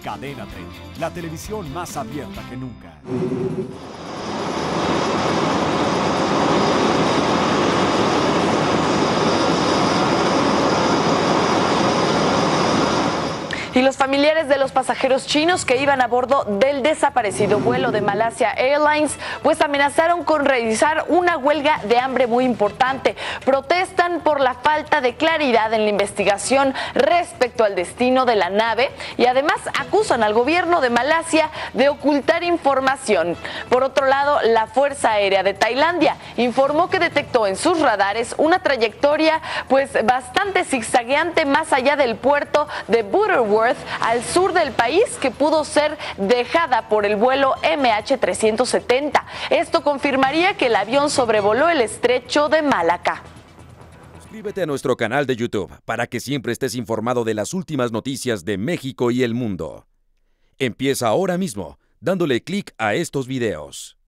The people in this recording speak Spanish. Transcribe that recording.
Cadena 3, la televisión más abierta que nunca. Y los familiares de los pasajeros chinos que iban a bordo del desaparecido vuelo de Malaysia Airlines, pues amenazaron con realizar una huelga de hambre muy importante. Protestan por la falta de claridad en la investigación respecto al destino de la nave y además acusan al gobierno de Malasia de ocultar información. Por otro lado, la Fuerza Aérea de Tailandia informó que detectó en sus radares una trayectoria pues bastante zigzagueante más allá del puerto de Butterworth, al sur del país, que pudo ser dejada por el vuelo MH370. Esto confirmaría que el avión sobrevoló el estrecho de Malaca. Suscríbete a nuestro canal de YouTube para que siempre estés informado de las últimas noticias de México y el mundo. Empieza ahora mismo dándole clic a estos videos.